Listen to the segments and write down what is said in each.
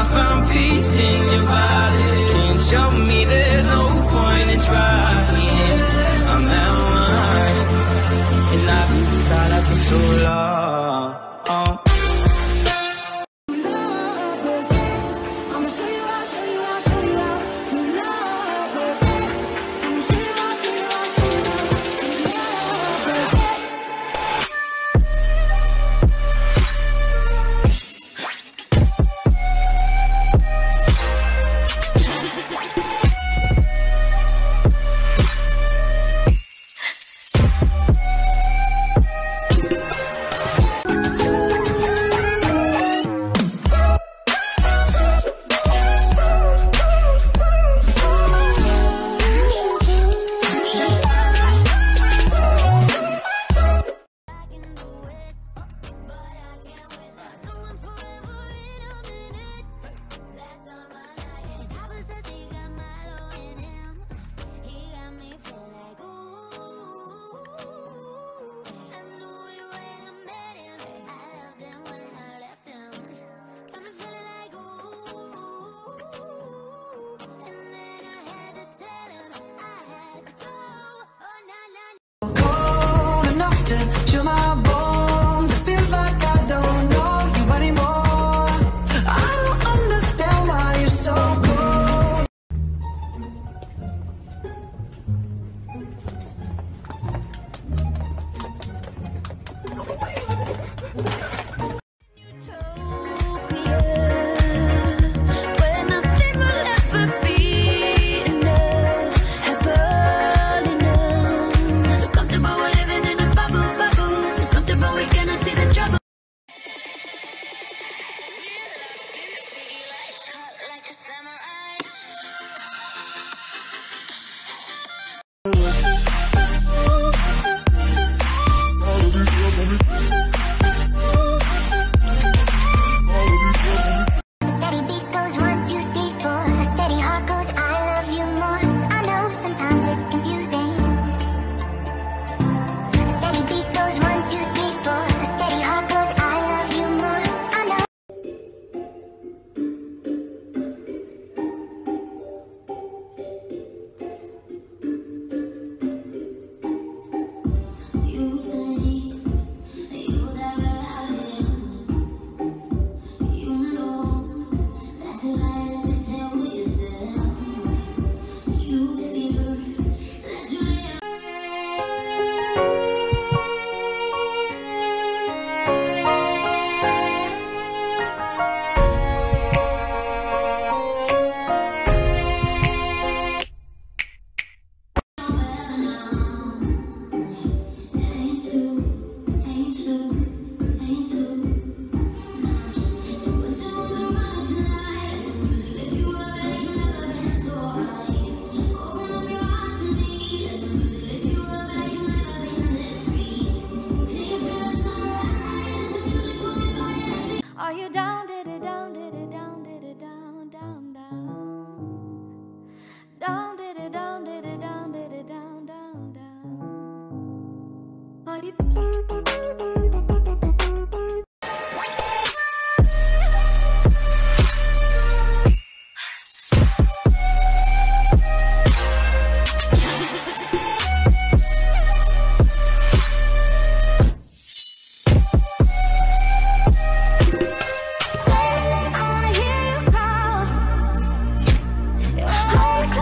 I found peace in your violence. Can't show me there's no point in trying. I'm now mine, and I've been silent for so long.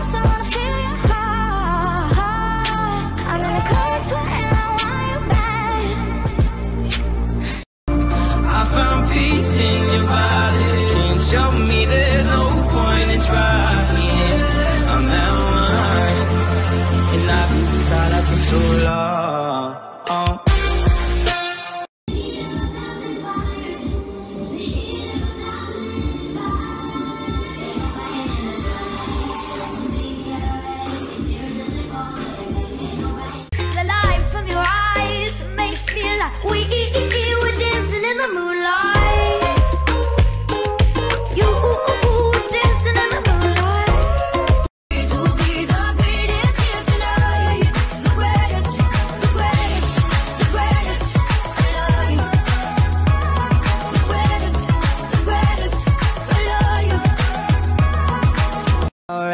So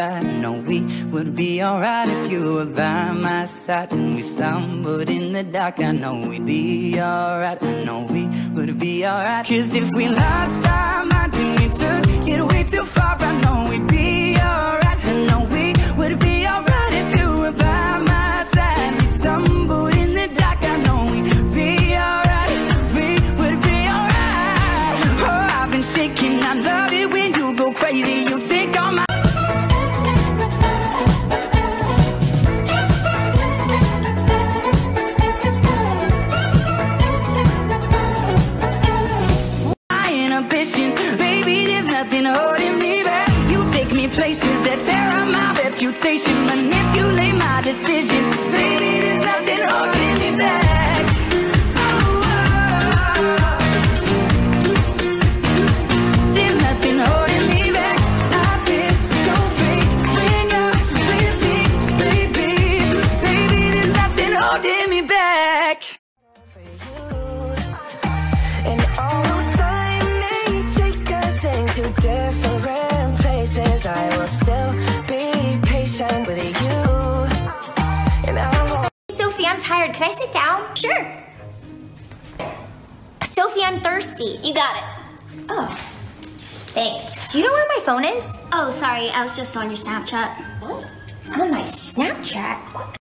side. No, we would be alright if you were by my side. And we stumbled in the dark, I know we'd be alright. I know we would be alright. Cause if we lost our minds and we took it way too far, I know we'd be alright. I know we would be alright if you were by my side. We stumbled in the dark, I know we'd be alright. We would be alright. Oh, I've been shaking, I love it when you go crazy. You take all my ambitions, baby, there's nothing holding me back. You take me places that tear up my reputation, manipulate my decisions. Baby, there's nothing holding me back. Oh, oh, oh. There's nothing holding me back. I feel so free when you're with me, baby. Baby, there's nothing holding me back. Different places, I will still be patient with you. And Sophie, I'm tired. Can I sit down? Sure. Sophie, I'm thirsty. You got it. Oh, thanks. Do you know where my phone is? Oh, sorry. I was just on your Snapchat. What? On my Snapchat? What?